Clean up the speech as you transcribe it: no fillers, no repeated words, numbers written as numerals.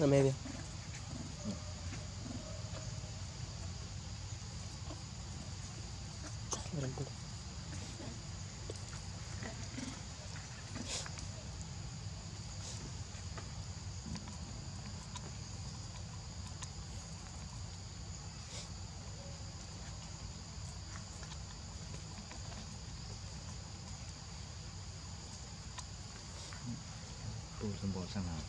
No, maybe. Let him do it. Bosan-bosan lah.